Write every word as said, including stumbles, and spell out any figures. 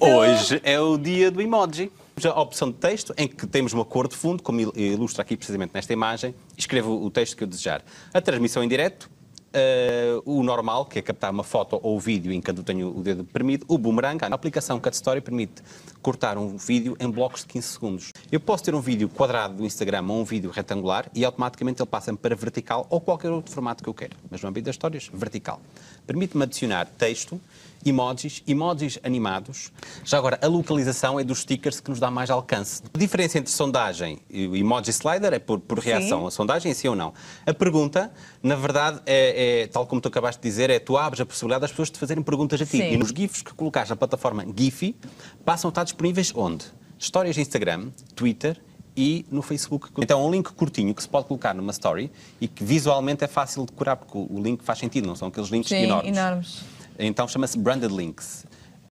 Hoje é o dia do emoji. A opção de texto, em que temos uma cor de fundo, como ilustra aqui precisamente nesta imagem, escrevo o texto que eu desejar. A transmissão em direto, uh, o normal, que é captar uma foto ou vídeo enquanto eu tenho o dedo deprimido, o boomerang, a aplicação Cut Story permite cortar um vídeo em blocos de quinze segundos. Eu posso ter um vídeo quadrado do Instagram ou um vídeo retangular e automaticamente ele passa-me para vertical ou qualquer outro formato que eu queira, mas no âmbito das histórias, vertical. Permite-me adicionar texto, emojis, emojis animados. Já agora, a localização é dos stickers que nos dá mais alcance. A diferença entre sondagem e o emoji slider é por, por reação. Sim. A sondagem, sim ou não. A pergunta, na verdade, é, é tal como tu acabaste de dizer, é tu abres a possibilidade das pessoas te fazerem perguntas a ti. Sim. E nos GIFs que colocares na plataforma Giphy, passam a estar disponíveis onde? Histórias de Instagram, Twitter e no Facebook. Então é um link curtinho que se pode colocar numa story e que visualmente é fácil de decorar, porque o link faz sentido, não são aqueles links Sim, enormes. enormes. Então chama-se Branded Links.